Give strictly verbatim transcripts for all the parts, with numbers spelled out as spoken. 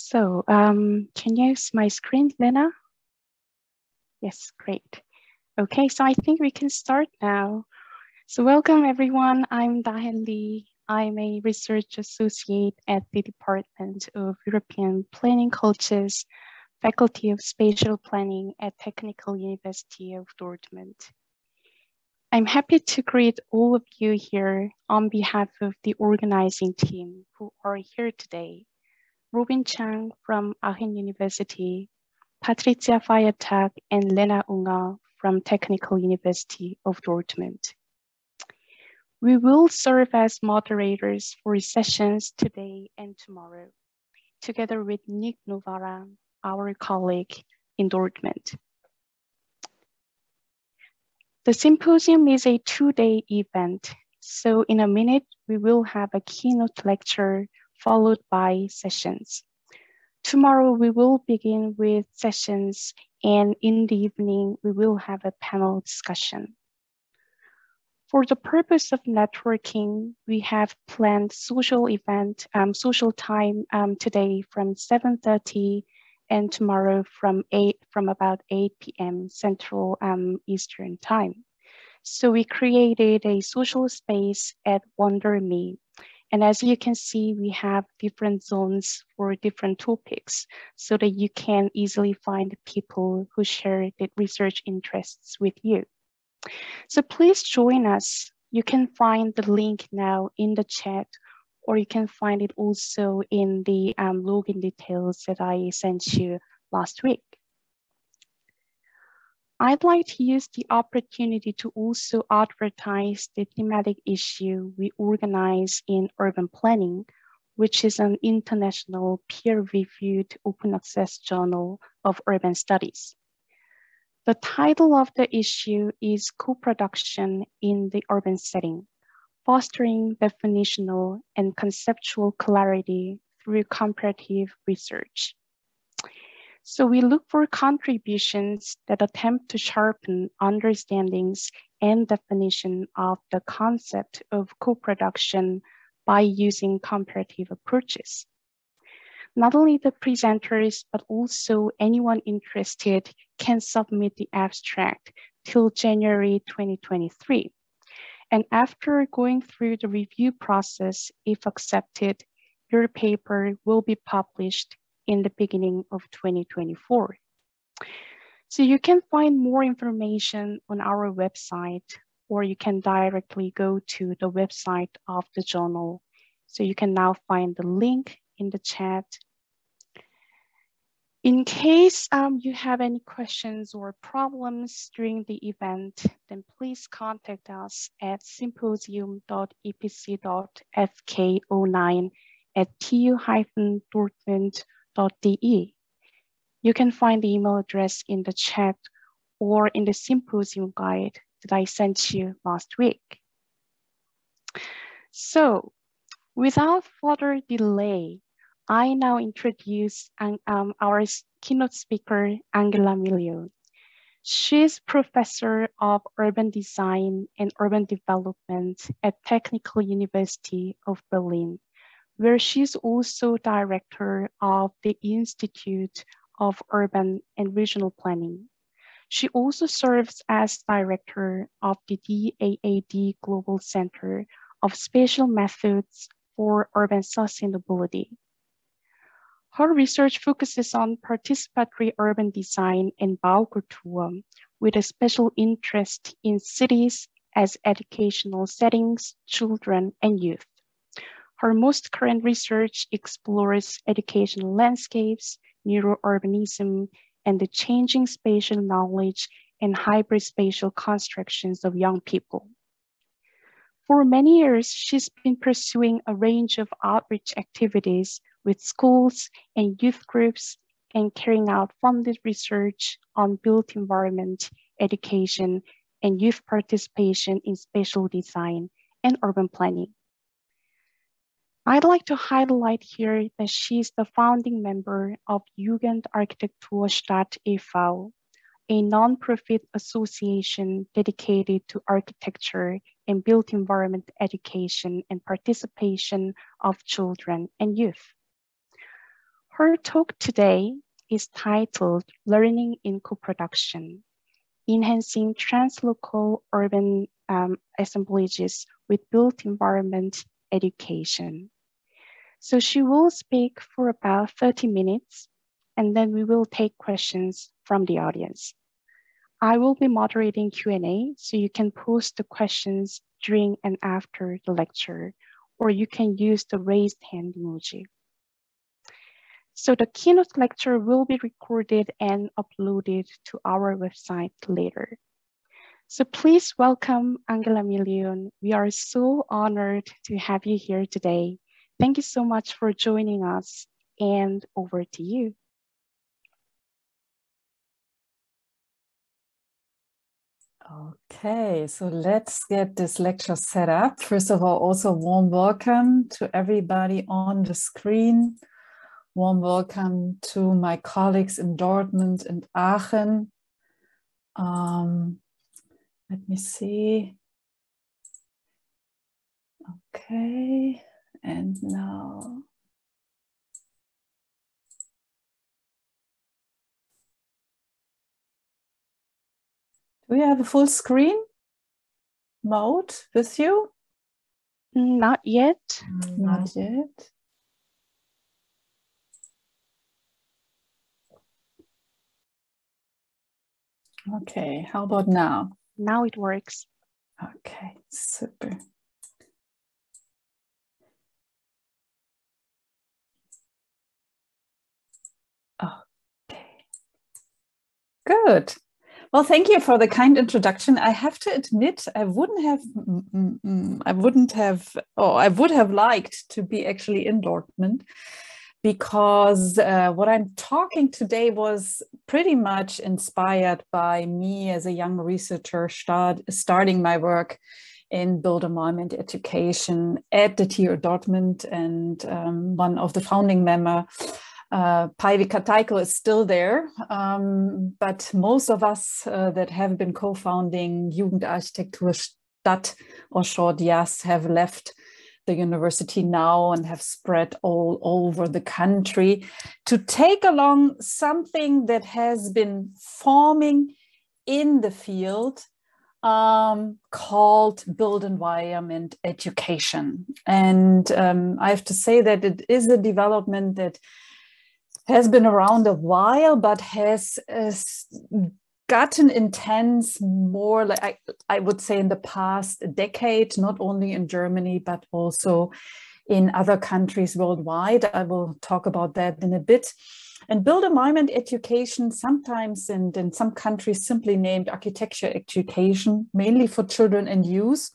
So um, can you use my screen, Lena? Yes, great. Okay, so I think we can start now. So welcome everyone, I'm Dahae Lee. I'm a research associate at the Department of European Planning Cultures, Faculty of Spatial Planning at Technical University of Dortmund. I'm happy to greet all of you here on behalf of the organizing team who are here today. Robin Chang from Aachen University, Patricia Feiertag and Lena Unger from Technical University of Dortmund. We will serve as moderators for sessions today and tomorrow, together with Nick Novara, our colleague in Dortmund. The symposium is a two-day event, so in a minute, we will have a keynote lecture followed by sessions. Tomorrow we will begin with sessions and in the evening we will have a panel discussion. For the purpose of networking, we have planned social event, um, social time um, today from seven thirty and tomorrow from eight, from about eight p m Central um, Eastern Time. So we created a social space at Wonder Me. And as you can see, we have different zones for different topics so that you can easily find people who share the research interests with you. So please join us. You can find the link now in the chat, or you can find it also in the um, login details that I sent you last week. I'd like to use the opportunity to also advertise the thematic issue we organize in urban planning, which is an international peer-reviewed open access journal of urban studies. The title of the issue is Co-Production in the Urban Setting, Fostering Definitional and Conceptual Clarity Through Comparative Research. So we look for contributions that attempt to sharpen understandings and definition of the concept of co-production by using comparative approaches. Not only the presenters, but also anyone interested can submit the abstract till January twenty twenty-three. And after going through the review process, if accepted, your paper will be published in the beginning of twenty twenty-four. So you can find more information on our website, or you can directly go to the website of the journal. So you can now find the link in the chat. In case um, you have any questions or problems during the event, then please contact us at symposium dot E P C dot F K zero nine at T U dash Dortmund dot com. You can find the email address in the chat or in the symposium guide that I sent you last week. So without further delay, I now introduce um, um, our keynote speaker, Angela Million. She's professor of urban design and urban development at Technical University of Berlin, where she's also director of the Institute of Urban and Regional Planning. She also serves as director of the D A A D Global Center of Spatial Methods for Urban Sustainability. Her research focuses on participatory urban design and Baukultur, with a special interest in cities as educational settings, children, and youth. Her most current research explores educational landscapes, neurourbanism, and the changing spatial knowledge and hyperspatial constructions of young people. For many years, she's been pursuing a range of outreach activities with schools and youth groups and carrying out funded research on built environment, education, and youth participation in spatial design and urban planning. I'd like to highlight here that she's the founding member of Jugendarchitektur Stadt e V, a non-profit association dedicated to architecture and built environment education and participation of children and youth. Her talk today is titled Learning in Co-Production, Enhancing Translocal Urban um, Assemblages with Built Environment Education. So she will speak for about thirty minutes, and then we will take questions from the audience. I will be moderating Q and A, so you can post the questions during and after the lecture, or you can use the raised hand emoji. So the keynote lecture will be recorded and uploaded to our website later. So please welcome Angela Million. We are so honored to have you here today. Thank you so much for joining us, and over to you. Okay, so let's get this lecture set up. First of all, also warm welcome to everybody on the screen. Warm welcome to my colleagues in Dortmund and Aachen. Um, let me see. Okay, and now. We have a full screen mode with you? Not yet. Not yet. Okay, how about now? Now it works. Okay, super. Okay, good. Well, thank you for the kind introduction. I have to admit, I wouldn't have, I wouldn't have, oh, I would have liked to be actually in Dortmund, because uh, what I'm talking today was pretty much inspired by me as a young researcher start, starting my work in built environment education at the T U Dortmund, and um, one of the founding members, Uh, Pai Vika Taiko, is still there, um, but most of us uh, that have been co-founding Jugendarchitektur Stadt, or short J A S, have left the university now and have spread all over the country to take along something that has been forming in the field um, called built environment education. And um, I have to say that it is a development that has been around a while, but has uh, gotten intense more, like I, I would say, in the past decade, not only in Germany, but also in other countries worldwide. I will talk about that in a bit. And built environment education, sometimes and in some countries simply named architecture education, mainly for children and youth,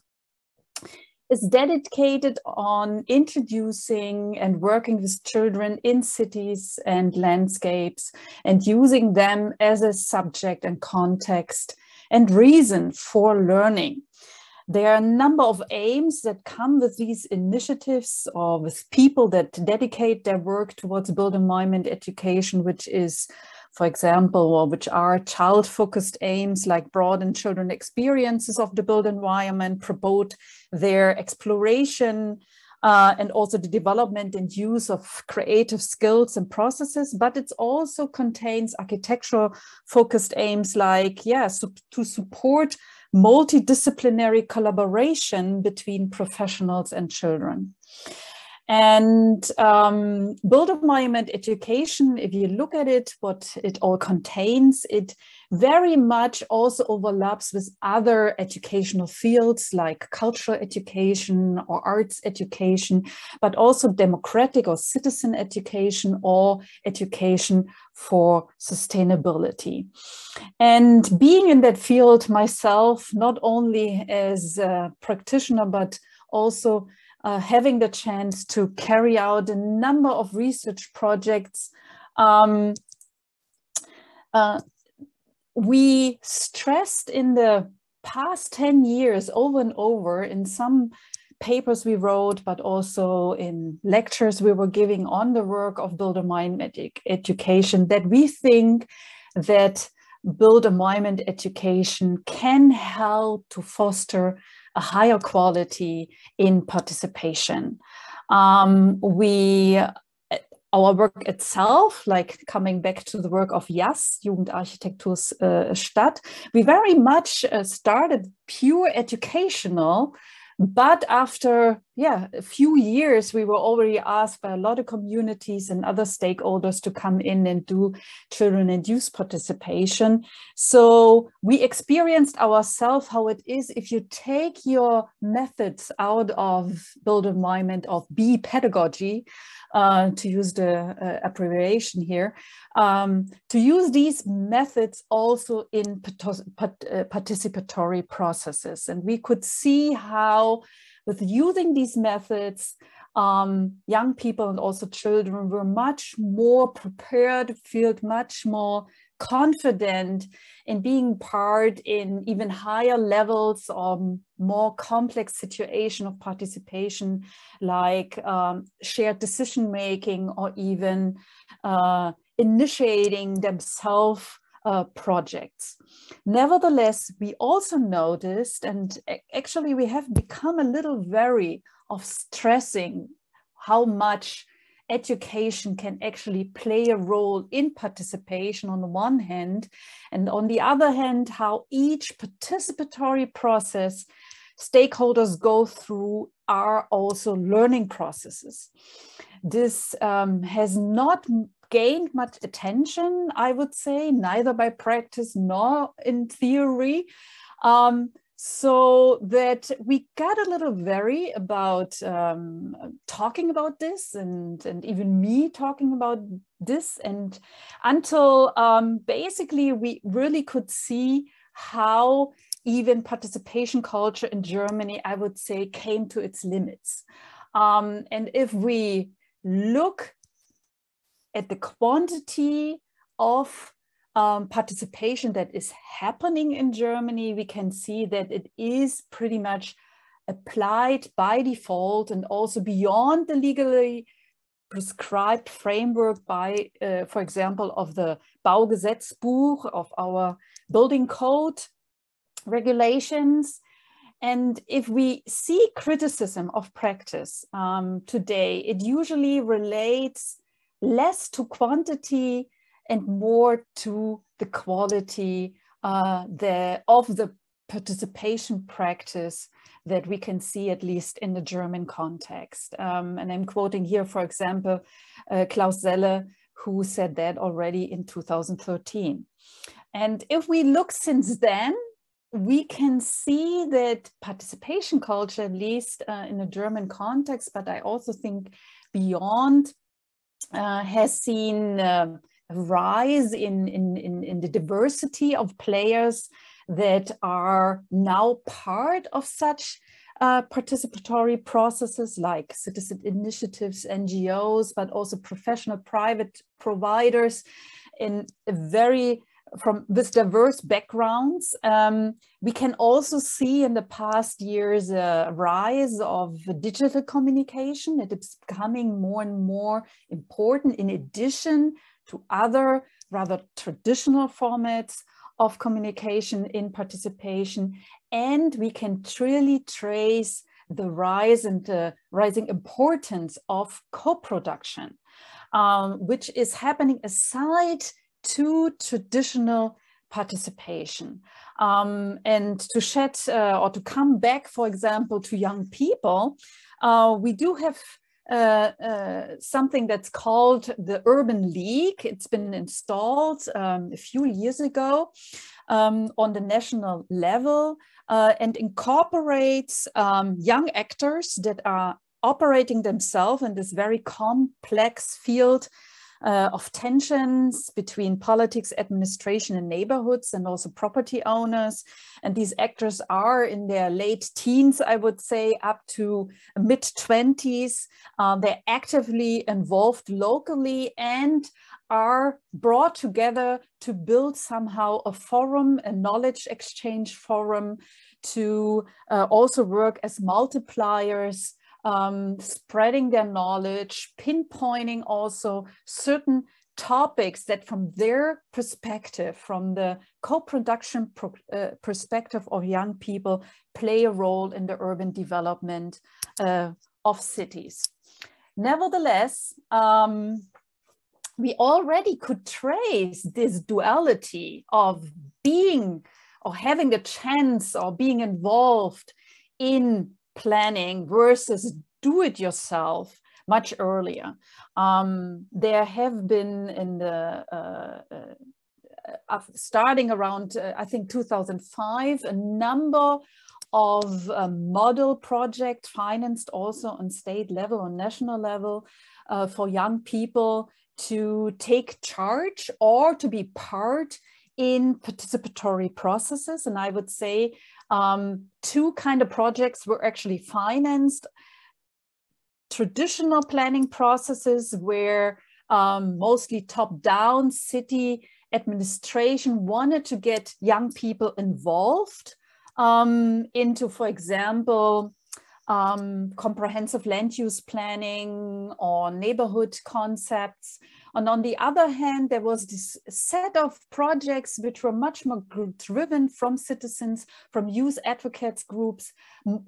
is dedicated on introducing and working with children in cities and landscapes, and using them as a subject and context and reason for learning. There are a number of aims that come with these initiatives, or with people that dedicate their work towards built environment education, which is, for example, or which are child-focused aims like broaden children's experiences of the built environment, promote their exploration, uh, and also the development and use of creative skills and processes. But it also contains architectural-focused aims like, yeah, so to support multidisciplinary collaboration between professionals and children. And um, built environment education, if you look at it, what it all contains, it very much also overlaps with other educational fields like cultural education or arts education, but also democratic or citizen education, or education for sustainability. And being in that field myself, not only as a practitioner, but also Uh, having the chance to carry out a number of research projects, um, uh, we stressed in the past ten years over and over in some papers we wrote, but also in lectures we were giving on the work of built environment education, that we think that built environment education can help to foster a higher quality in participation. Um, we our work itself, like coming back to the work of J A S, Jugendarchitektur uh, Stadt, we very much uh, started pure educational. But after yeah, a few years, we were already asked by a lot of communities and other stakeholders to come in and do children and youth participation. So we experienced ourselves how it is if you take your methods out of built environment of B pedagogy, uh, to use the uh, abbreviation here, um, to use these methods also in participatory processes. And we could see how with using these methods, um, young people and also children were much more prepared, felt much more confident in being part in even higher levels or more complex situation of participation, like um, shared decision-making or even uh, initiating themselves Uh, projects. Nevertheless, we also noticed, and actually we have become a little wary of stressing how much education can actually play a role in participation on the one hand, and on the other hand, how each participatory process stakeholders go through are also learning processes. This um, has not gained much attention, I would say, neither by practice nor in theory, um, so that we got a little wary about um, talking about this and, and even me talking about this, and until um, basically we really could see how even participation culture in Germany, I would say, came to its limits. Um, and if we look at the quantity of um, participation that is happening in Germany, we can see that it is pretty much applied by default and also beyond the legally prescribed framework by, uh, for example, of the Baugesetzbuch, of our building code regulations. And if we see criticism of practice um, today, it usually relates less to quantity and more to the quality uh, the, of the participation practice that we can see, at least in the German context. Um, and I'm quoting here, for example, uh, Klaus Selle, who said that already in two thousand thirteen. And if we look since then, we can see that participation culture, at least uh, in the German context, but I also think beyond, Uh, has seen uh, a rise in, in, in, in the diversity of players that are now part of such uh, participatory processes like citizen initiatives, N G Os, but also professional private providers in a very from with diverse backgrounds. Um, we can also see in the past years a rise of digital communication. It is becoming more and more important in addition to other rather traditional formats of communication in participation. And we can truly trace the rise and the rising importance of co-production, um, which is happening aside to traditional participation. Um, and to shed uh, or to come back, for example, to young people, uh, we do have uh, uh, something that's called the Urban League. It's been installed um, a few years ago um, on the national level uh, and incorporates um, young actors that are operating themselves in this very complex field Uh, of tensions between politics, administration, and neighborhoods, and also property owners. And these actors are in their late teens, I would say, up to mid twenties. Uh, they're actively involved locally and are brought together to build somehow a forum, a knowledge exchange forum, to uh, also work as multipliers, Um, spreading their knowledge, pinpointing also certain topics that from their perspective, from the co-production pro uh, perspective of young people, play a role in the urban development uh, of cities. Nevertheless, um, we already could trace this duality of being or having the chance or being involved in planning versus do it yourself much earlier. Um, there have been in the uh, uh, starting around uh, I think two thousand five a number of uh, model projects financed also on state level, on national level, uh, for young people to take charge or to be part in participatory processes. And I would say um, two kind of projects were actually financed. Traditional planning processes where um, mostly top-down city administration wanted to get young people involved um, into, for example, um, comprehensive land use planning or neighborhood concepts. And on the other hand, there was this set of projects which were much more driven from citizens, from youth advocates groups,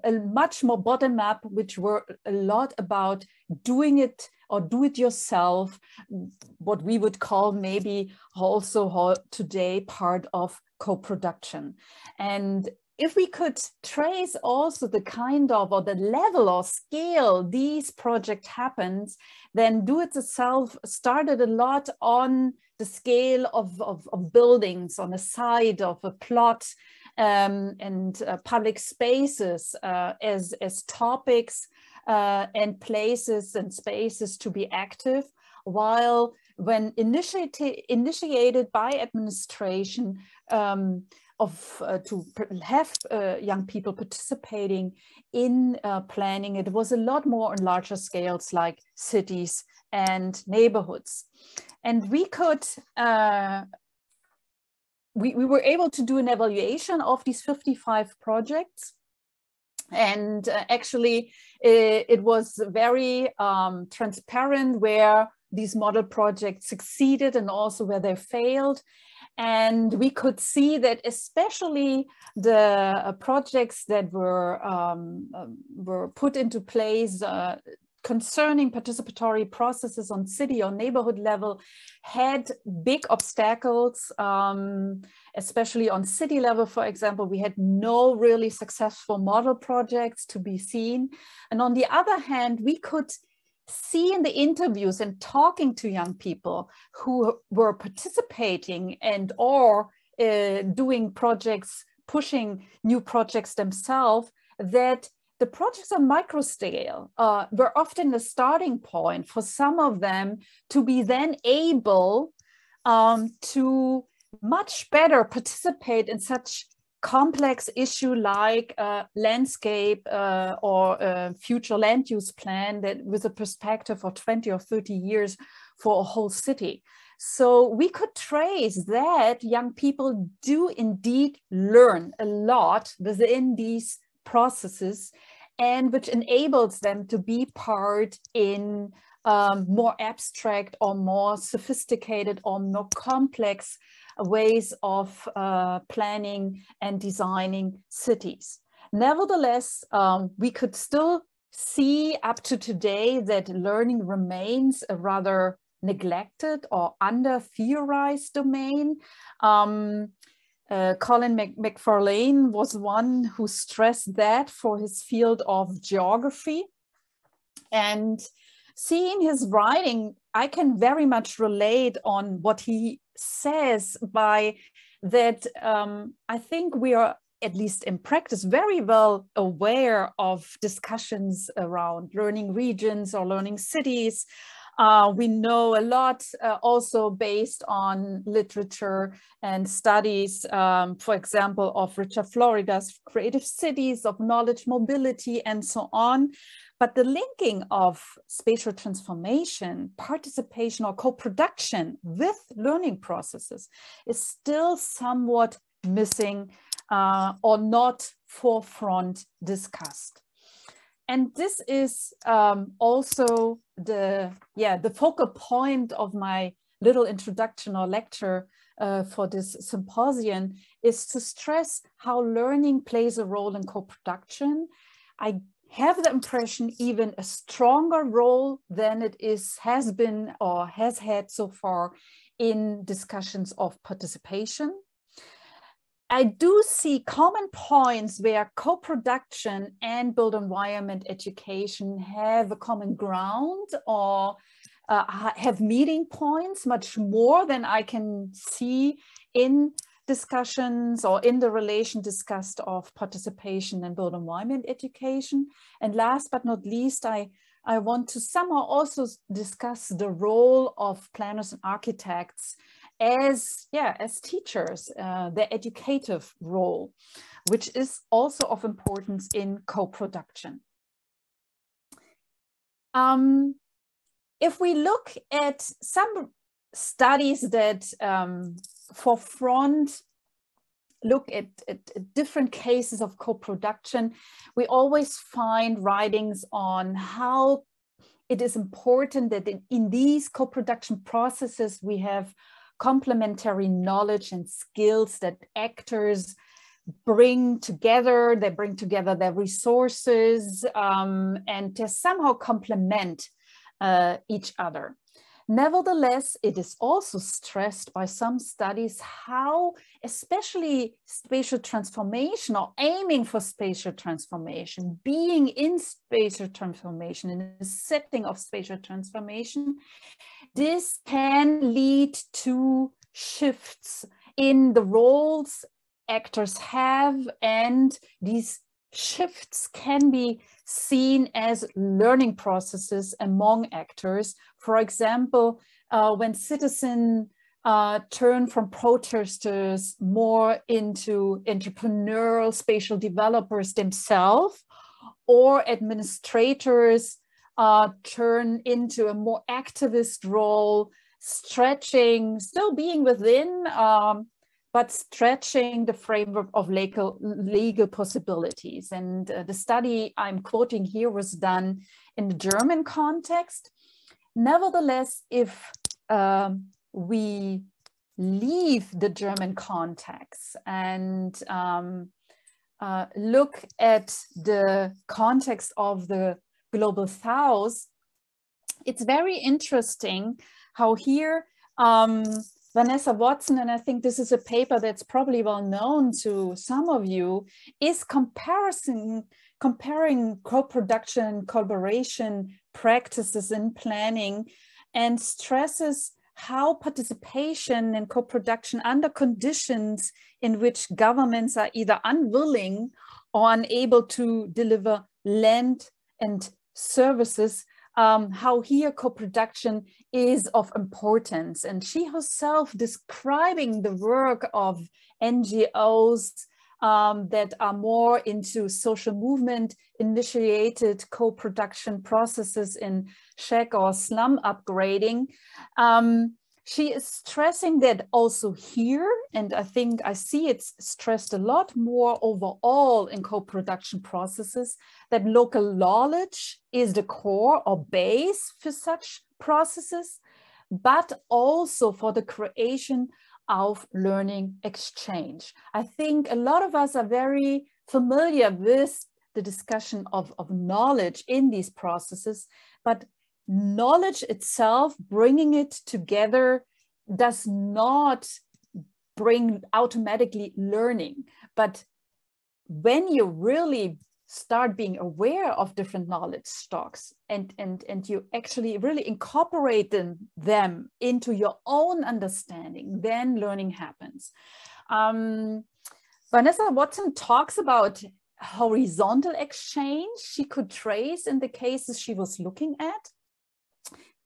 a much more bottom up, which were a lot about doing it or do it yourself, what we would call maybe also today part of co-production. And if we could trace also the kind of, or the level or scale these projects happens, then do it itself started a lot on the scale of, of, of buildings, on the side of a plot um, and uh, public spaces uh, as, as topics uh, and places and spaces to be active, while when initiati- initiated by administration, um, Of uh, to have uh, young people participating in uh, planning, it was a lot more on larger scales like cities and neighborhoods. And we could, uh, we, we were able to do an evaluation of these fifty-five projects. And uh, actually it, it was very um, transparent where these model projects succeeded and also where they failed. And we could see that especially the uh, projects that were, um, uh, were put into place uh, concerning participatory processes on city or neighborhood level had big obstacles, um, especially on city level. For example, we had no really successful model projects to be seen. And on the other hand, we could see in the interviews and talking to young people who were participating and or uh, doing projects, pushing new projects themselves, that the projects on micro scale uh, were often the starting point for some of them to be then able um, to much better participate in such complex issue like uh, landscape uh, or uh, future land use plan that with a perspective of twenty or thirty years for a whole city. So we could trace that young people do indeed learn a lot within these processes, and which enables them to be part in um, more abstract or more sophisticated or more complex ways of uh, planning and designing cities. Nevertheless, um, we could still see up to today that learning remains a rather neglected or under-theorized domain. Um, uh, Colin McFarlane was one who stressed that for his field of geography. And seeing his writing, I can very much relate on what he says by that. um, I think we are, at least in practice, very well aware of discussions around learning regions or learning cities. Uh, we know a lot uh, also based on literature and studies, um, for example, of Richard Florida's creative cities, of knowledge mobility, and so on. But the linking of spatial transformation, participation, or co-production with learning processes is still somewhat missing uh, or not forefront discussed. And this is um, also the, yeah, the focal point of my little introduction or lecture uh, for this symposium, is to stress how learning plays a role in co-production. I have the impression even a stronger role than it is, has been or has had so far in discussions of participation. I do see common points where co-production and built environment education have a common ground or uh, have meeting points much more than I can see in discussions or in the relation discussed of participation and built environment education. And last but not least, I, I want to somehow also discuss the role of planners and architects as yeah as teachers, uh, their educative role, which is also of importance in co-production. Um, if we look at some studies that um, forefront look at, at, at different cases of co-production, we always find writings on how it is important that in, in these co-production processes we have complementary knowledge and skills that actors bring together. They bring together their resources um, and they somehow complement uh, each other. Nevertheless, it is also stressed by some studies how especially spatial transformation or aiming for spatial transformation, being in spatial transformation, in the setting of spatial transformation, this can lead to shifts in the roles actors have, and these shifts can be seen as learning processes among actors. For example, uh, when citizens uh, turn from protesters more into entrepreneurial spatial developers themselves, or administrators uh, turn into a more activist role, stretching, still being within, um, but stretching the framework of legal, legal possibilities. And uh, the study I'm quoting here was done in the German context. Nevertheless, if um, we leave the German context and um, uh, look at the context of the Global South, it's very interesting how here, um, Vanessa Watson, and I think this is a paper that's probably well known to some of you, is comparison, comparing co-production, collaboration practices in planning, and stresses how participation and co-production under conditions in which governments are either unwilling or unable to deliver land and services, Um, how here co-production is of importance. And she herself describing the work of N G Os um, that are more into social movement initiated co-production processes in shack or slum upgrading. Um, she is stressing that also here, and I think I see it's stressed a lot more overall in co-production processes, that local knowledge is the core or base for such processes, but also for the creation of learning exchange. I think a lot of us are very familiar with the discussion of, of knowledge in these processes, but knowledge itself, bringing it together, does not bring automatically learning. But when you really start being aware of different knowledge stocks and, and, and you actually really incorporate them, them into your own understanding, then learning happens. Um, Vanessa Watson talks about horizontal exchange she could trace in the cases she was looking at.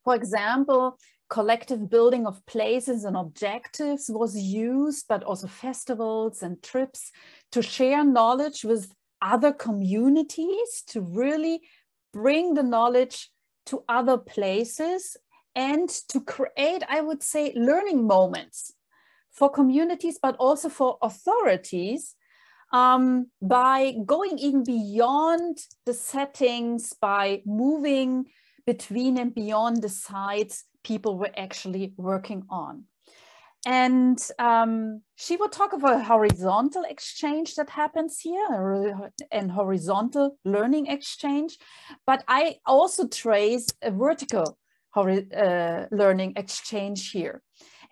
For example, collective building of places and objectives was used, but also festivals and trips to share knowledge with other communities, to really bring the knowledge to other places and to create, I would say, learning moments for communities, but also for authorities, um, by going even beyond the settings, by moving between and beyond the sites people were actually working on. And um, she would talk of a horizontal exchange that happens here and horizontal learning exchange. But I also trace a vertical uh, learning exchange here.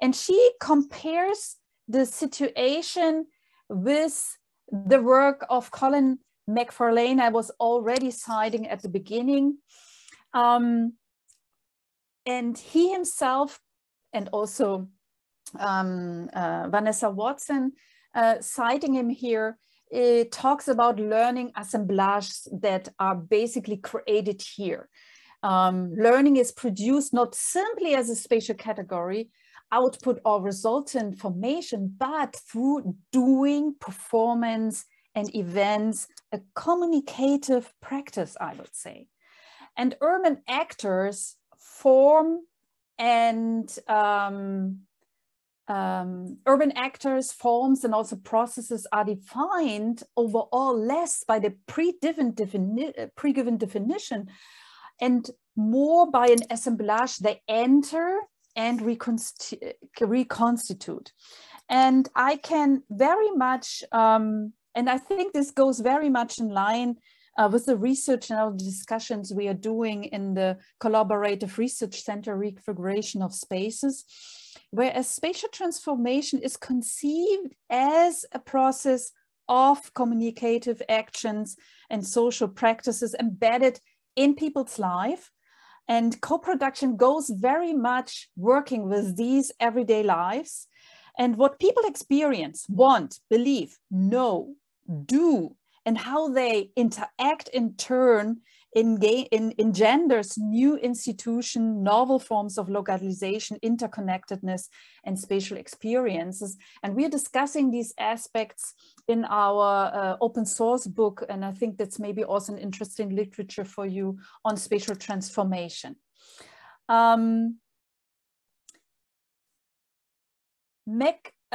And she compares the situation with the work of Colin McFarlane I was already citing at the beginning. Um, and he himself and also um, uh, Vanessa Watson, uh, citing him here, it talks about learning assemblages that are basically created here. Um, learning is produced not simply as a spatial category, output or resultant formation, but through doing, performance and events, a communicative practice, I would say. And urban actors form and um, um, urban actors, forms and also processes are defined overall less by the pre-given defini- pre-given definition and more by an assemblage they enter and reconstitu- reconstitute. And I can very much, um, and I think this goes very much in line uh, with the research and our discussions we are doing in the Collaborative Research Center Refiguration of Spaces, whereas spatial transformation is conceived as a process of communicative actions and social practices embedded in people's life. And co-production goes very much working with these everyday lives. And what people experience, want, believe, know, do, and how they interact in turn engenders new institution, novel forms of localization, interconnectedness, and spatial experiences. And we're discussing these aspects in our uh, open source book. And I think that's maybe also an interesting literature for you on spatial transformation. Um, McFarlane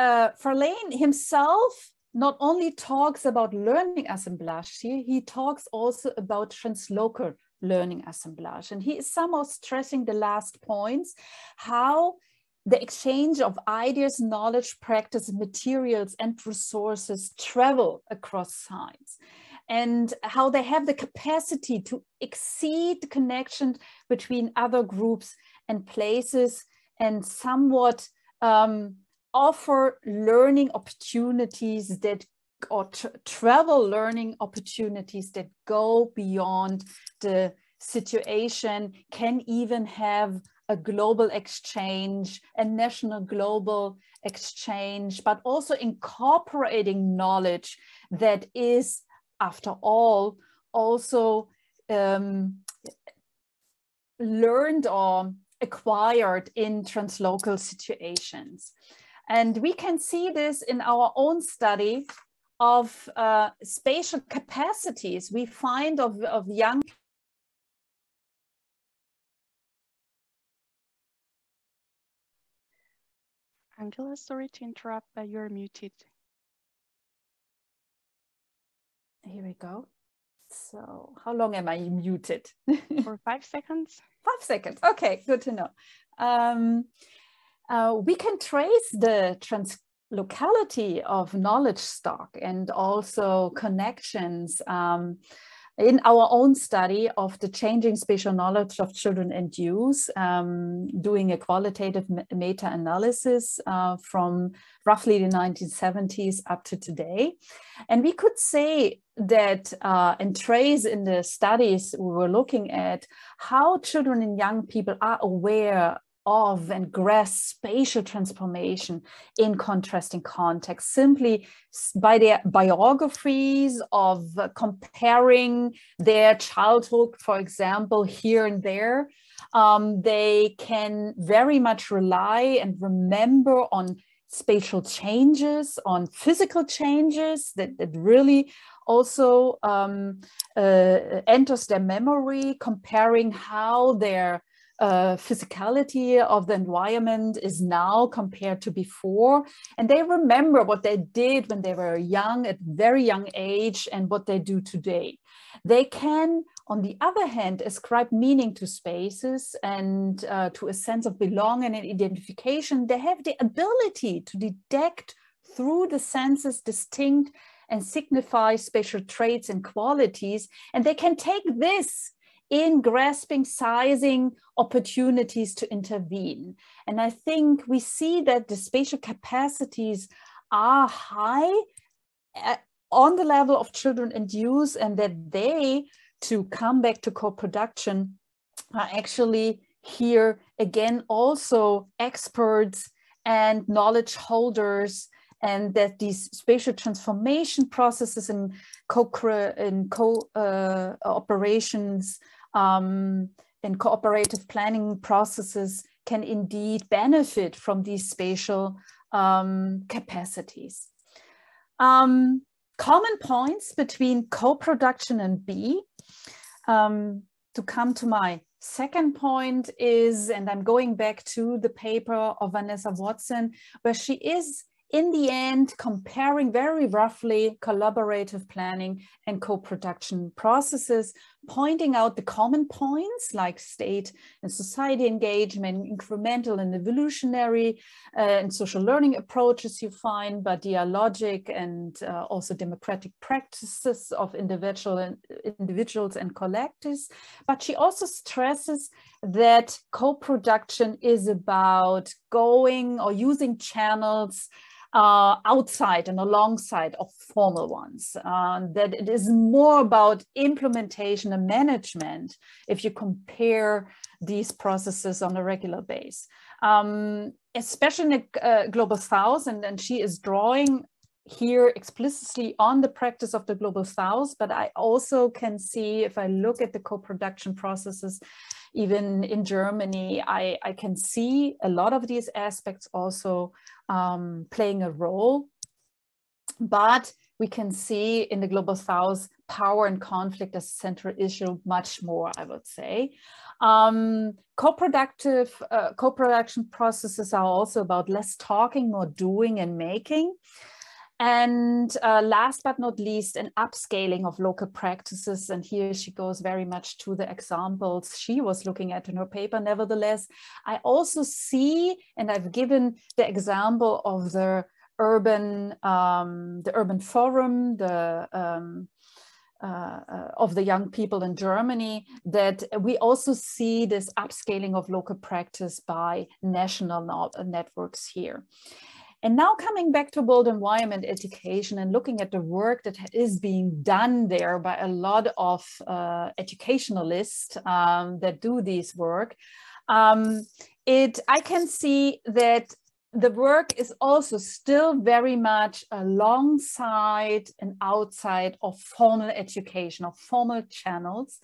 uh, himself not only talks about learning assemblage here, he talks also about translocal learning assemblage. And he is somehow stressing the last points, how the exchange of ideas, knowledge, practice, materials, and resources travel across sites, and how they have the capacity to exceed the connection between other groups and places and somewhat um, offer learning opportunities that or tra travel learning opportunities that go beyond the situation, can even have a global exchange, a national global exchange, but also incorporating knowledge that is, after all, also um, learned or acquired in translocal situations. And we can see this in our own study of uh, spatial capacities. We find of, of young Angela, sorry to interrupt, but you're muted. Here we go. So how long am I muted? For five seconds. Five seconds. Okay, good to know. Um, Uh, we can trace the translocality of knowledge stock and also connections um, in our own study of the changing spatial knowledge of children and youth, um, doing a qualitative meta-analysis uh, from roughly the nineteen seventies up to today. And we could say that uh, and trace in the studies we were looking at how children and young people are aware of and grasp spatial transformation in contrasting contexts simply by their biographies of comparing their childhood, for example, here and there. Um, they can very much rely and remember on spatial changes, on physical changes that, that really also um, uh, enters their memory, comparing how their Uh, physicality of the environment is now compared to before, and they remember what they did when they were young at very young age and what they do today. They can on the other hand, ascribe meaning to spaces and uh, to a sense of belonging and identification, they have the ability to detect through the senses distinct and signify spatial traits and qualities. And they can take this in grasping, sizing opportunities to intervene. And I think we see that the spatial capacities are high uh, on the level of children and youth, and that they, to come back to co-production, are actually here again also experts and knowledge holders, and that these spatial transformation processes and co-operations uh, um, and cooperative planning processes can indeed benefit from these spatial um, capacities. Um, common points between co-production and B, um, to come to my second point is, and I'm going back to the paper of Vanessa Watson, where she is in the end comparing very roughly collaborative planning and co-production processes, pointing out the common points like state and society engagement, incremental and evolutionary uh, and social learning approaches you find, but dialogic and uh, also democratic practices of individual and, individuals and collectives. But she also stresses that co-production is about going or using channels Uh, outside and alongside of formal ones, uh, that it is more about implementation and management if you compare these processes on a regular basis, um, especially in the uh, Global South, and, and she is drawing here explicitly on the practice of the Global South, but I also can see, if I look at the co-production processes, even in Germany, I, I can see a lot of these aspects also um, playing a role. But we can see in the Global South, power and conflict as a central issue much more, I would say. Um, co-productive, uh, co-production processes are also about less talking, more doing and making. And uh, last but not least, an upscaling of local practices. And here she goes very much to the examples she was looking at in her paper. Nevertheless, I also see, and I've given the example of the urban, um, the urban forum, the um, Uh, uh, of the young people in Germany, that we also see this upscaling of local practice by national networks here. And now coming back to built environment education and looking at the work that is being done there by a lot of uh, educationalists um, that do this work, um, it, I can see that the work is also still very much alongside and outside of formal education, of formal channels.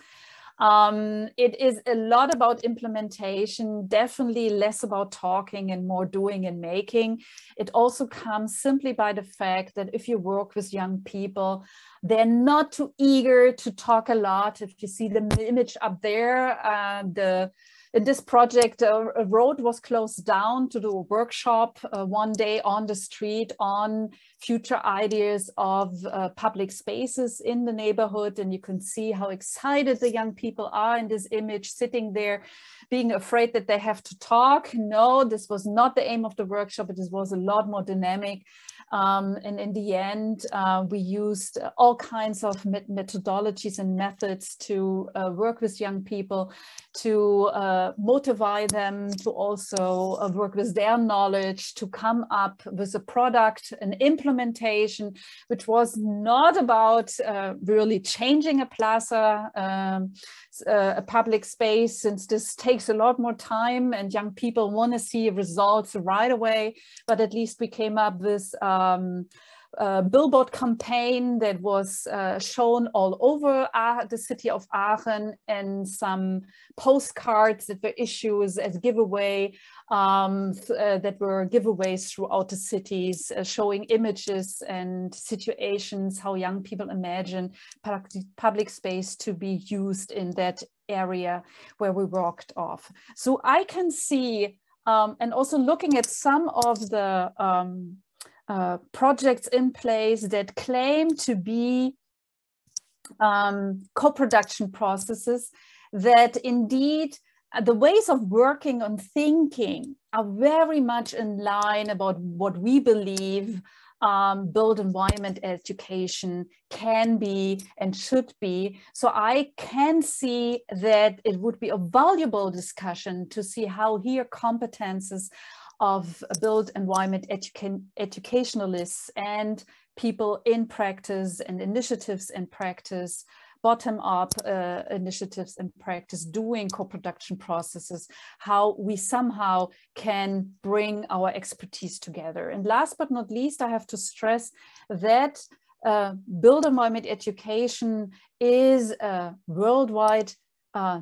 Um, it is a lot about implementation, definitely less about talking and more doing and making. It also comes simply by the fact that if you work with young people, they're not too eager to talk a lot. If you see the image up there, uh, the in this project, a road was closed down to do a workshop uh, one day on the street on future ideas of uh, public spaces in the neighborhood. And you can see how excited the young people are in this image, sitting there, being afraid that they have to talk. No, this was not the aim of the workshop. It was a lot more dynamic. Um, and in the end, uh, we used all kinds of met methodologies and methods to uh, work with young people, to uh, Uh, motivate them, to also uh, work with their knowledge, to come up with a product, an implementation, which was not about uh, really changing a plaza, um, uh, a public space, since this takes a lot more time and young people want to see results right away. But at least we came up with um, a billboard campaign that was uh, shown all over uh, the city of Aachen, and some postcards that were issued as giveaway, um, uh, that were giveaways throughout the cities, uh, showing images and situations, how young people imagine public space to be used in that area where we walked off. So I can see, um, and also looking at some of the um, Uh, projects in place that claim to be um, co-production processes, that indeed the ways of working and thinking are very much in line about what we believe um, built environment education can be and should be. So I can see that it would be a valuable discussion to see how here competences of built environment educa educationalists and people in practice and initiatives in practice, bottom-up uh, initiatives in practice, doing co-production processes, how we somehow can bring our expertise together. And last but not least, I have to stress that uh, built environment education is a worldwide uh,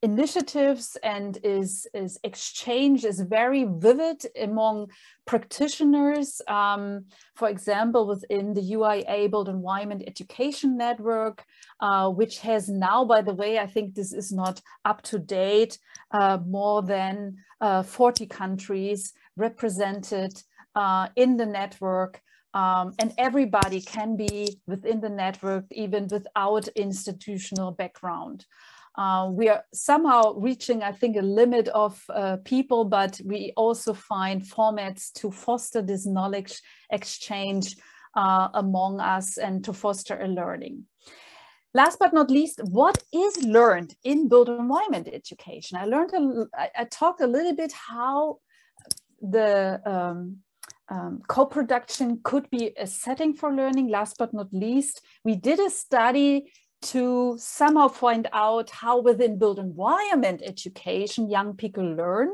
initiatives and is, is exchange is very vivid among practitioners. Um, for example, within the U I A Built Environment Education Network, uh, which has now, by the way, I think this is not up to date, uh, more than uh, forty countries represented uh, in the network. Um, and everybody can be within the network, even without institutional background. Uh, we are somehow reaching, I think, a limit of uh, people, but we also find formats to foster this knowledge exchange uh, among us and to foster a learning. Last but not least, what is learned in built environment education? I learned, a, I talked a little bit how the um, Um, co-production could be a setting for learning. Last but not least, we did a study to somehow find out how within built environment education young people learn.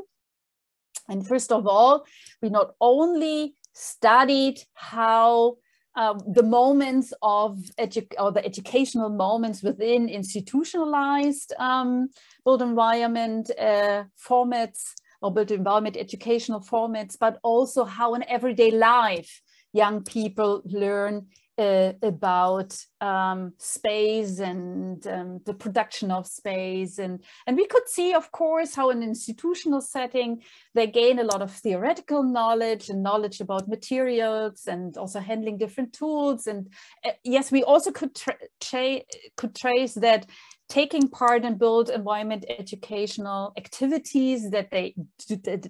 And first of all, we not only studied how uh, the moments of edu or the educational moments within institutionalized um, built environment uh, formats or built environment educational formats, but also how in everyday life young people learn uh, about um, space and um, the production of space. And, and we could see, of course, how in an institutional setting, they gain a lot of theoretical knowledge and knowledge about materials and also handling different tools. And uh, yes, we also could, tra tra could trace that taking part in built environment educational activities, that they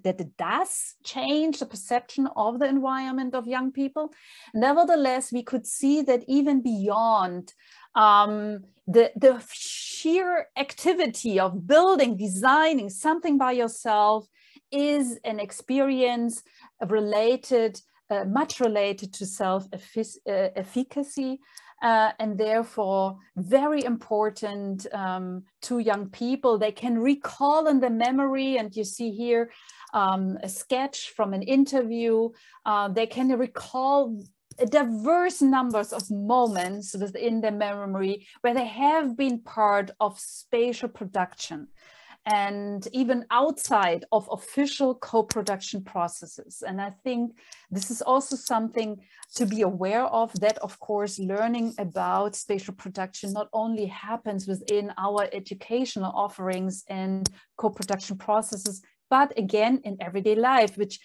that it does change the perception of the environment of young people. Nevertheless, we could see that even beyond um, the, the sheer activity of building, designing something by yourself is an experience related, uh, much related to self-efficacy. Uh, and therefore very important um, to young people. They can recall in the memory, and you see here um, a sketch from an interview. Uh, they can recall diverse numbers of moments within their memory where they have been part of spatial production and even outside of official co-production processes. And I think this is also something to be aware of, that of course learning about spatial production not only happens within our educational offerings and co-production processes, but again in everyday life, which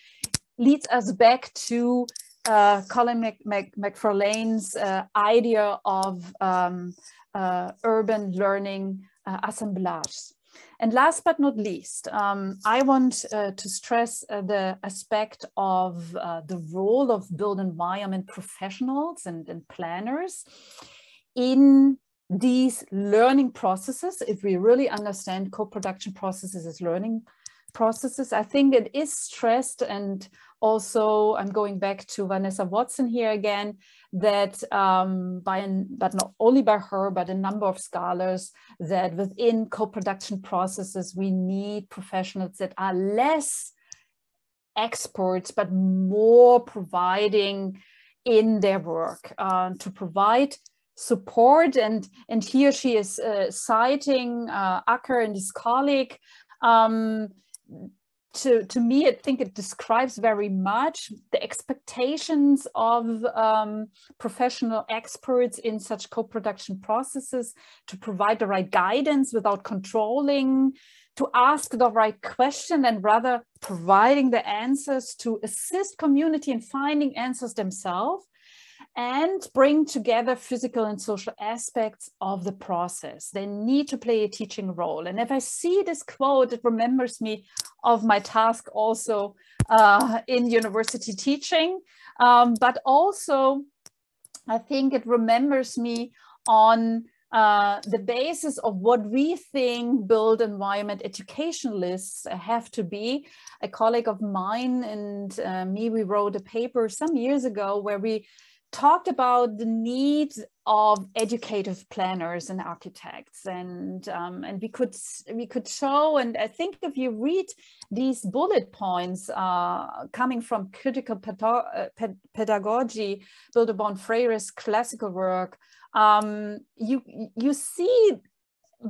leads us back to uh, Colin Mc Mc McFarlane's uh, idea of um, uh, urban learning uh, assemblage. And last but not least, um, I want uh, to stress uh, the aspect of uh, the role of built environment professionals and, and planners in these learning processes. If we really understand co-production processes as learning processes, I think it is stressed, and also I'm going back to Vanessa Watson here again, that um, by an, but not only by her, but a number of scholars, that within co-production processes we need professionals that are less experts but more providing in their work uh, to provide support. And and here she is uh, citing uh, Unger and his colleague. Um, to, to me, I think it describes very much the expectations of um, professional experts in such co-production processes, to provide the right guidance without controlling, to ask the right question and rather providing the answers, to assist community in finding answers themselves, and bring together physical and social aspects of the process. They need to play a teaching role. And if I see this quote, it remembers me of my task also uh, in university teaching, um, but also I think it remembers me on Uh, the basis of what we think built environment educationalists have to be. A colleague of mine and uh, me, we wrote a paper some years ago where we talked about the needs of educative planners and architects, and um, and we could we could show, and I think if you read these bullet points uh, coming from critical pedagogy, Bilder von Freire's classical work, um, you you see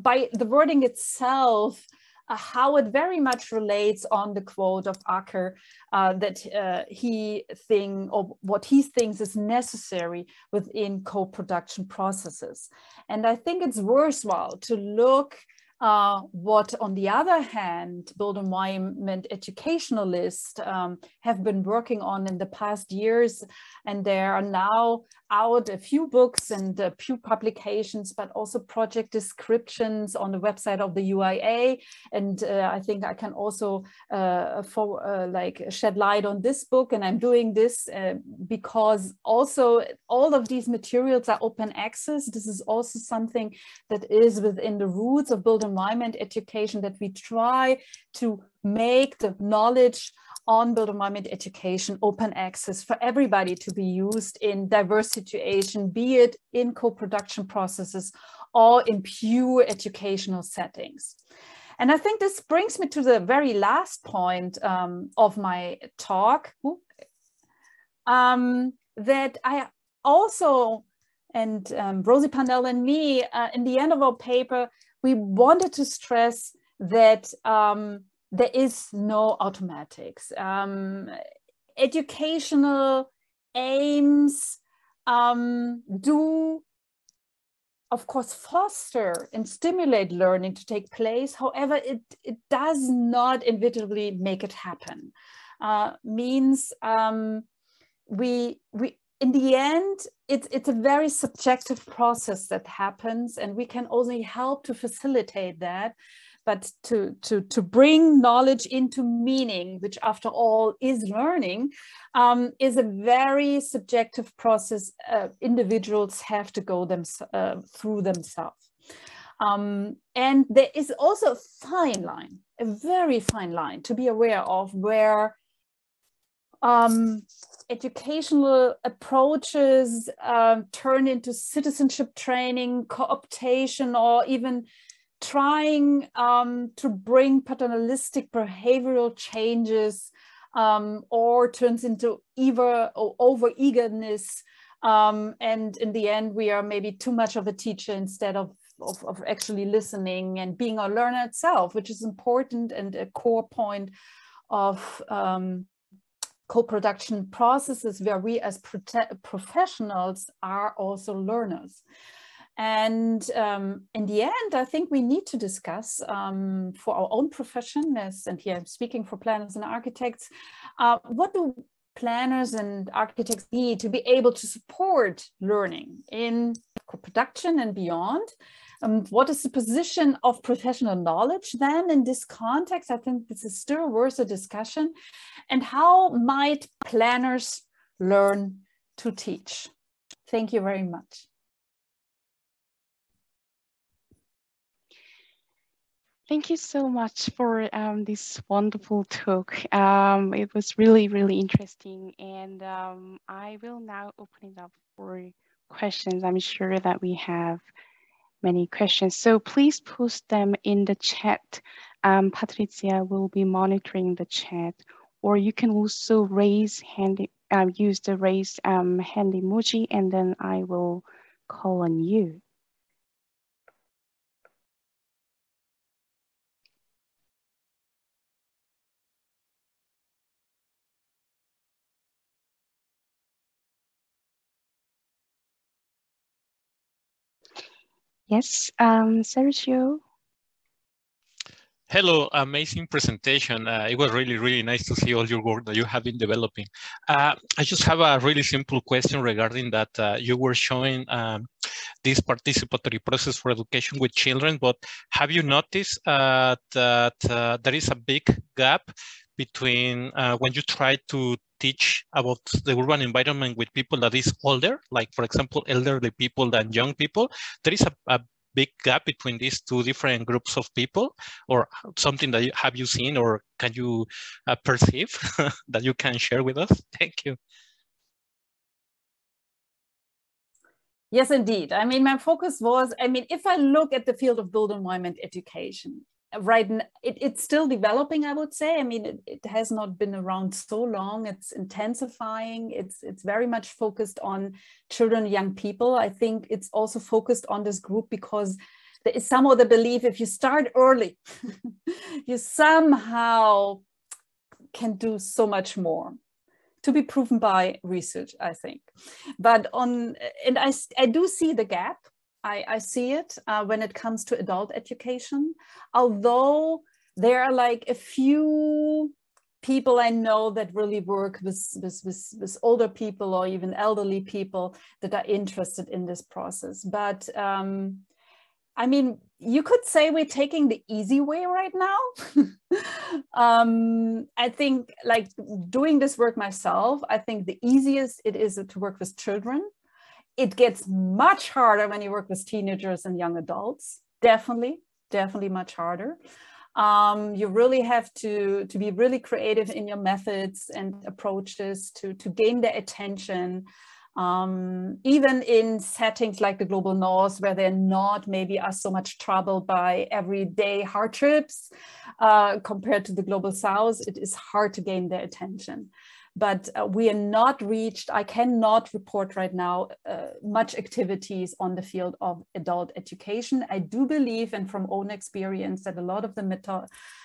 by the wording itself Uh, how it very much relates on the quote of Unger uh, that uh, he think, or what he thinks is necessary within co-production processes. And I think it's worthwhile to look uh, what, on the other hand, built environment educationalists um, have been working on in the past years. And there are now out a few books and a few publications, but also project descriptions on the website of the U I A. And uh, I think I can also uh, for, uh, like shed light on this book. And I'm doing this uh, because also all of these materials are open access. This is also something that is within the roots of built environment education, that we try to make the knowledge on built environment education open access for everybody to be used in diverse situations, be it in co-production processes or in pure educational settings. And I think this brings me to the very last point um, of my talk, um, that I also, and um, Rosie Pannell and me, uh, in the end of our paper, we wanted to stress that um, there is no automatics. Um, educational aims um, do, of course, foster and stimulate learning to take place. However, it, it does not inevitably make it happen. Uh, means um, we, we, in the end, it's, it's a very subjective process that happens, and we can only help to facilitate that. But to, to, to bring knowledge into meaning, which after all is learning, um, is a very subjective process uh, individuals have to go them, uh, through themselves. Um, and there is also a fine line, a very fine line to be aware of, where um, educational approaches um, turn into citizenship training, co-optation, or even trying um, to bring paternalistic behavioral changes um, or turns into either or over eagerness. Um, and in the end, we are maybe too much of a teacher instead of, of, of actually listening and being a learner itself, which is important and a core point of um, co-production processes, where we as professionals are also learners. And um, in the end, I think we need to discuss um, for our own profession, as, and here I'm speaking for planners and architects, uh, what do planners and architects need to be able to support learning in co-production and beyond? Um, what is the position of professional knowledge then in this context? I think this is still worth a discussion. And how might planners learn to teach? Thank you very much. Thank you so much for um, this wonderful talk. Um, it was really, really interesting. And um, I will now open it up for questions. I'm sure that we have many questions. So please post them in the chat. Um, Patricia will be monitoring the chat, or you can also raise hand, um, use the raise um, hand emoji, and then I will call on you. Yes, um, Sergio. Hello, amazing presentation. Uh, it was really, really nice to see all your work that you have been developing. Uh, I just have a really simple question regarding that uh, you were showing um, this participatory process for education with children, but have you noticed uh, that uh, there is a big gap between uh, when you try to teach about the urban environment with people that is older, like for example, elderly people than young people? There is a, a big gap between these two different groups of people, or something that you, have you seen or can you uh, perceive that you can share with us? Thank you. Yes, indeed. I mean, my focus was, I mean, if I look at the field of built environment education, right, it, it's still developing, I would say. I mean, it, it has not been around so long. It's intensifying. It's, it's very much focused on children, young people. I think it's also focused on this group because there is some of the belief if you start early, you somehow can do so much more. To be proven by research, I think. But on, and I, I do see the gap. I, I see it uh, when it comes to adult education, although there are like a few people I know that really work with, with, with, with older people or even elderly people that are interested in this process. But um, I mean, you could say we're taking the easy way right now. um, I think like doing this work myself, I think the easiest it is to work with children. It gets much harder when you work with teenagers and young adults. Definitely, definitely much harder. Um, you really have to, to be really creative in your methods and approaches to, to gain their attention. Um, even in settings like the Global North, where they're not maybe are so much troubled by everyday hardships uh, compared to the Global South, it is hard to gain their attention. But uh, we are not reached, I cannot report right now uh, much activities on the field of adult education. I do believe, and from own experience, that a lot of the method,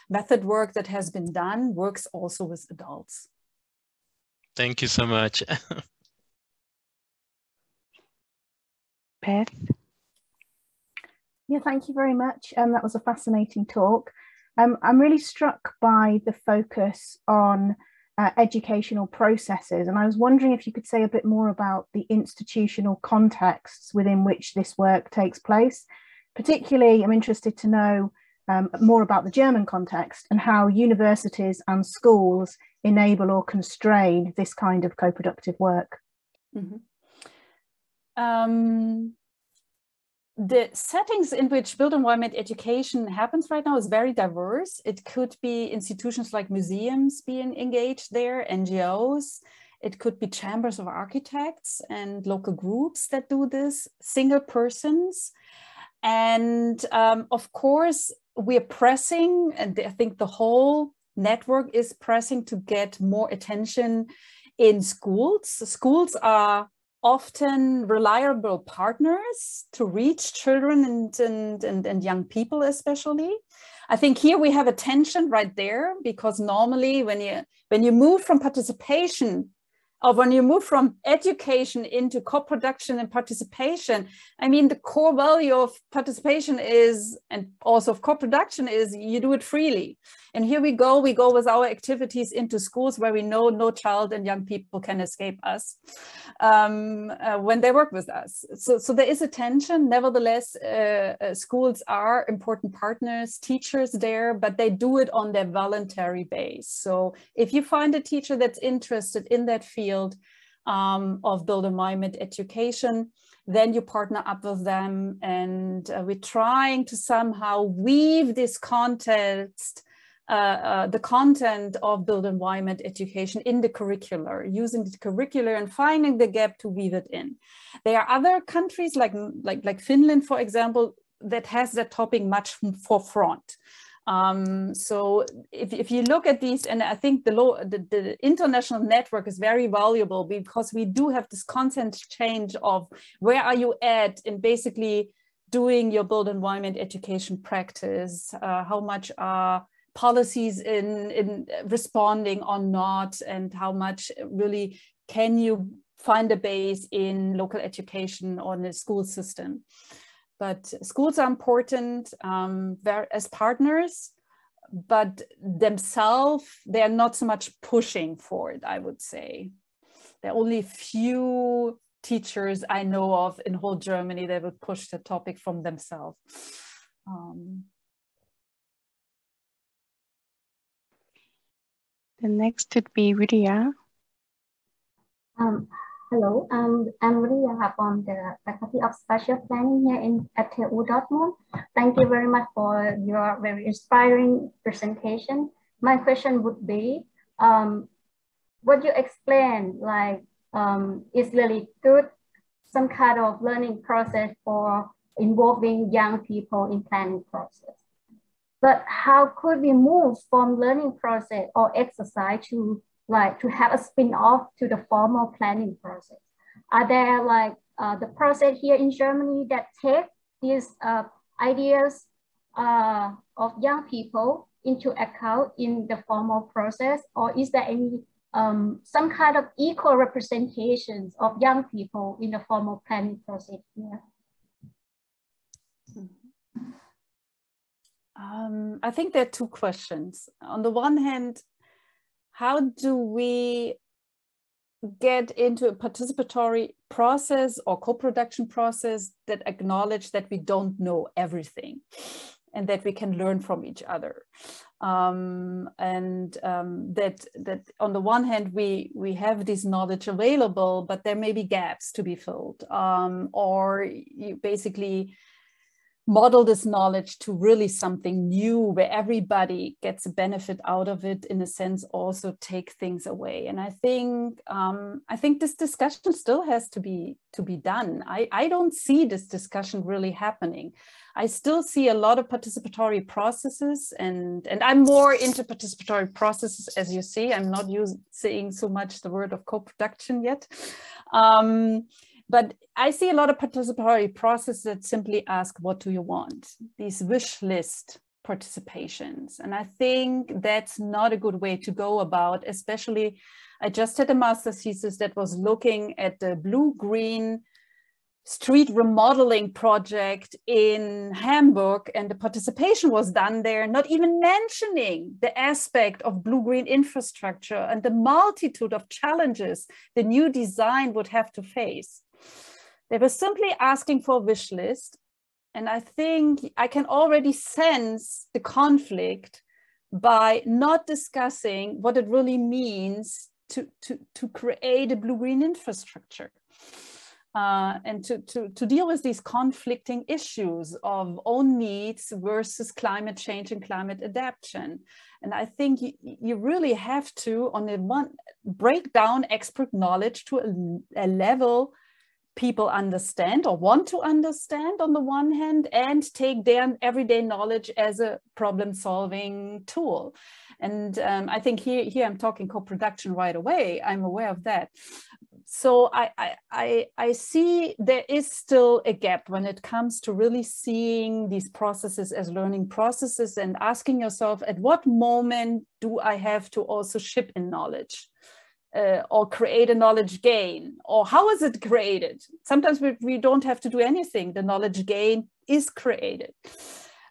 method work that has been done works also with adults. Thank you so much. Beth? Yeah, thank you very much. Um, that was a fascinating talk. Um, I'm really struck by the focus on Uh, educational processes, and I was wondering if you could say a bit more about the institutional contexts within which this work takes place. Particularly, I'm interested to know um, more about the German context and how universities and schools enable or constrain this kind of co-productive work. Mm-hmm. um... The settings in which built environment education happens right now is very diverse. It could be institutions like museums being engaged there, N G Os. It could be chambers of architects and local groups that do this, single persons. And um, of course, we are pressing, and I think the whole network is pressing to get more attention in schools. So schools are often reliable partners to reach children and, and, and, and young people especially. I think here we have a tension right there, because normally when you, when you move from participation, or when you move from education into co-production and participation, I mean, the core value of participation is, and also of co-production is, you do it freely. And here we go, we go with our activities into schools where we know no child and young people can escape us um, uh, when they work with us. So, so there is a tension. Nevertheless, uh, uh, schools are important partners, teachers there, but they do it on their voluntary base. So if you find a teacher that's interested in that field, Field, um, of built environment education, then you partner up with them, and uh, we're trying to somehow weave this context, uh, uh, the content of built environment education in the curricular, using the curricular and finding the gap to weave it in. There are other countries like like like Finland, for example, that has that topic much forefront. Um, so if, if you look at these, and I think the, law, the, the international network is very valuable, because we do have this constant change of where are you at in basically doing your built environment education practice, uh, how much are policies in, in responding or not, and how much really can you find a base in local education or in the school system. But schools are important um, as partners, but themselves, they are not so much pushing for it, I would say. There are only few teachers I know of in whole Germany that would push the topic from themselves. Um, the next would be Riya. Um, hello, um, I'm Riya Hapon, the Faculty of Spatial Planning here in, at T U Dortmund. Thank you very much for your very inspiring presentation. My question would be, um, what you explained, like, um, is really good, some kind of learning process for involving young people in planning process. But how could we move from learning process or exercise to like to have a spin-off to the formal planning process? Are there like uh, the process here in Germany that take these uh, ideas uh, of young people into account in the formal process, or is there any um, some kind of equal representations of young people in the formal planning process here? Um, I think there are two questions. On the one hand, how do we get into a participatory process or co-production process that acknowledge that we don't know everything and that we can learn from each other? Um, and um, that, that on the one hand, we, we have this knowledge available, but there may be gaps to be filled, um, or you basically model this knowledge to really something new where everybody gets a benefit out of it, in a sense, also take things away. And I think um, I think this discussion still has to be to be done. I, I don't see this discussion really happening. I still see a lot of participatory processes, and, and I'm more into participatory processes, as you see. I'm not using saying so much the word of co-production yet. Um, But I see a lot of participatory processes that simply ask, what do you want? These wish list participations. And I think that's not a good way to go about, especially, I just had a master's thesis that was looking at the blue-green street remodeling project in Hamburg, and the participation was done there, not even mentioning the aspect of blue-green infrastructure and the multitude of challenges the new design would have to face. They were simply asking for a wish list. And I think I can already sense the conflict by not discussing what it really means to, to, to create a blue-green infrastructure. Uh, and to, to, to deal with these conflicting issues of own needs versus climate change and climate adaptation. And I think you, you really have to, on the one, break down expert knowledge to a, a level people understand or want to understand on the one hand, and take their everyday knowledge as a problem solving tool. And um, I think here, here I'm talking co-production right away. I'm aware of that. So I, I, I, I see there is still a gap when it comes to really seeing these processes as learning processes and asking yourself, at what moment do I have to also ship in knowledge uh, or create a knowledge gain? Or how is it created? Sometimes we, we don't have to do anything. The knowledge gain is created.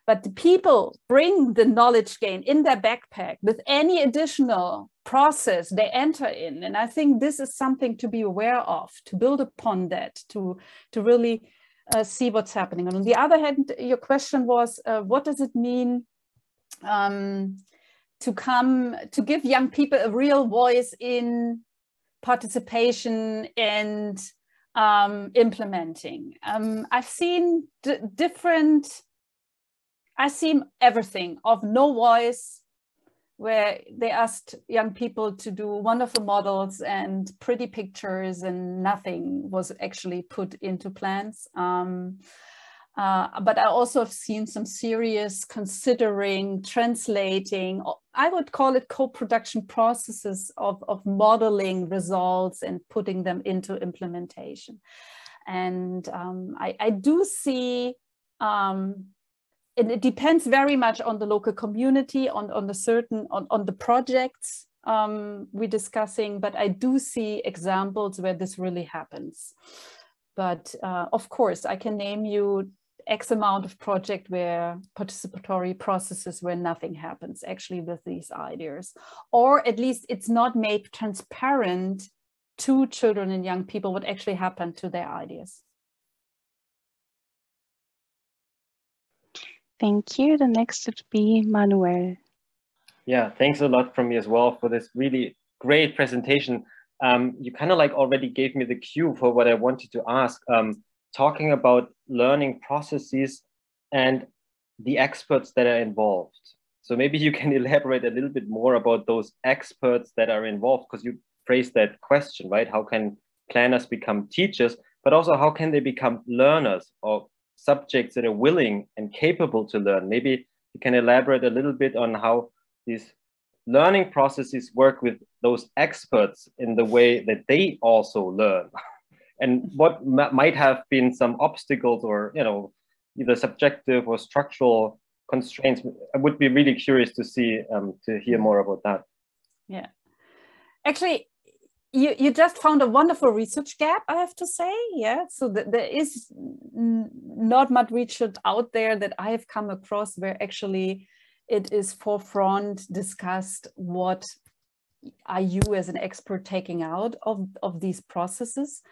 But the people bring the knowledge gain in their backpack with any additional process they enter in. And I think this is something to be aware of, to build upon that, to, to really uh, see what's happening. And on the other hand, your question was, uh, what does it mean um, to come, to give young people a real voice in participation and um, implementing? Um, I've seen d different... I see everything of no voice, where they asked young people to do wonderful models and pretty pictures, and nothing was actually put into plans. Um, uh, but I also have seen some serious considering, translating, I would call it co-production processes of, of modeling results and putting them into implementation. And um, I, I do see, um, and it depends very much on the local community, on, on the certain, on, on the projects um, we're discussing, but I do see examples where this really happens. But uh, of course, I can name you X amount of project where participatory processes where nothing happens actually with these ideas, or at least it's not made transparent to children and young people what actually happened to their ideas. Thank you. The next would be Manuel. Yeah, thanks a lot from me as well for this really great presentation. Um, you kind of like already gave me the cue for what I wanted to ask, um, talking about learning processes and the experts that are involved. So maybe you can elaborate a little bit more about those experts that are involved, because you phrased that question, right? How can planners become teachers, but also how can they become learners or subjects that are willing and capable to learn? Maybe you can elaborate a little bit on how these learning processes work with those experts in the way that they also learn, and what might have been some obstacles or, you know, either subjective or structural constraints. I would be really curious to see, um, to hear more about that. Yeah, actually, You, you just found a wonderful research gap, I have to say, yeah. So th there is not much research out there that I have come across where actually it is forefront discussed what are you as an expert taking out of, of these processes.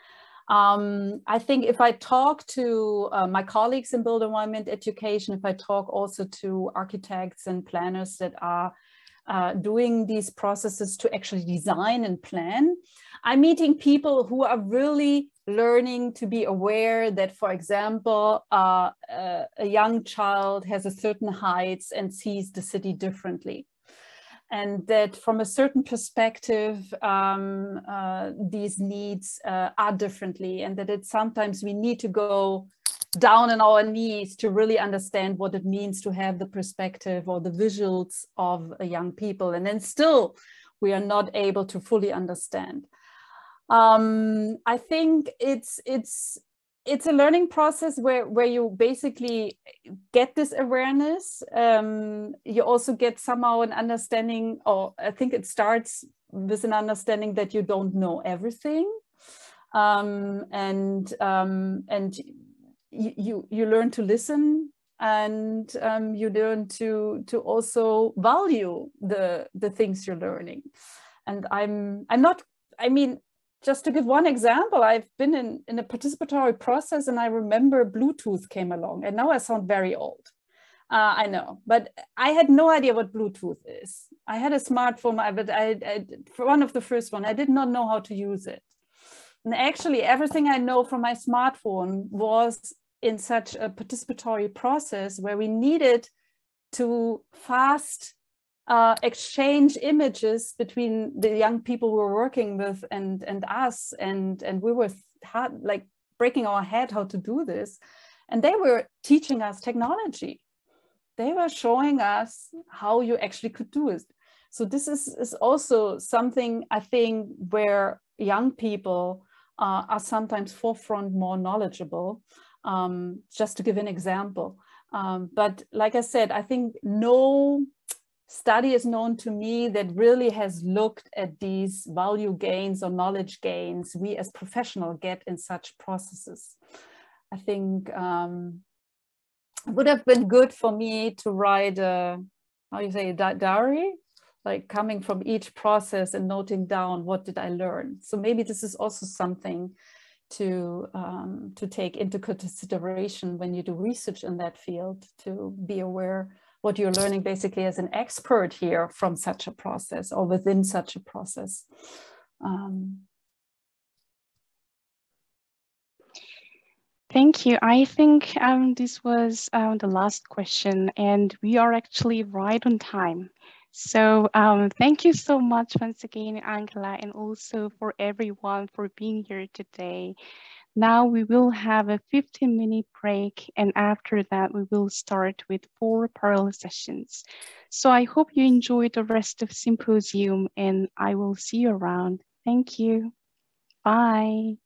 Um, I think if I talk to uh, my colleagues in built environment education, if I talk also to architects and planners that are Uh, doing these processes to actually design and plan, I'm meeting people who are really learning to be aware that, for example, uh, uh, a young child has a certain height and sees the city differently. And that from a certain perspective, um, uh, these needs uh, are differently, and that it's sometimes we need to go down on our knees to really understand what it means to have the perspective or the visuals of a young people. And then still, we are not able to fully understand. Um, I think it's, it's, it's a learning process where, where you basically get this awareness. Um, you also get somehow an understanding, or I think it starts with an understanding that you don't know everything. Um, and, um, and You, you, you learn to listen, and um, you learn to, to also value the, the things you're learning. And I'm, I'm not, I mean, just to give one example, I've been in, in a participatory process, and I remember Bluetooth came along, and now I sound very old. Uh, I know, but I had no idea what Bluetooth is. I had a smartphone, but I, I, for one of the first one, I did not know how to use it. And actually everything I know from my smartphone was in such a participatory process where we needed to fast uh, exchange images between the young people we were working with and, and us. And, and we were hard, like breaking our head how to do this. And they were teaching us technology. They were showing us how you actually could do it. So this is, is also something I think where young people Uh, are sometimes forefront more knowledgeable, um, just to give an example. Um, but like I said, I think no study is known to me that really has looked at these value gains or knowledge gains we as professionals get in such processes. I think um, it would have been good for me to write a, how you say, a diary? Like coming from each process and noting down what did I learn. So maybe this is also something to, um, to take into consideration when you do research in that field, to be aware what you're learning basically as an expert here from such a process or within such a process. Um. Thank you. I think um, this was uh, the last question, and we are actually right on time. So um, thank you so much once again, Angela, and also for everyone for being here today. Now we will have a fifteen minute break, and after that we will start with four parallel sessions. So I hope you enjoy the rest of symposium, and I will see you around. Thank you. Bye.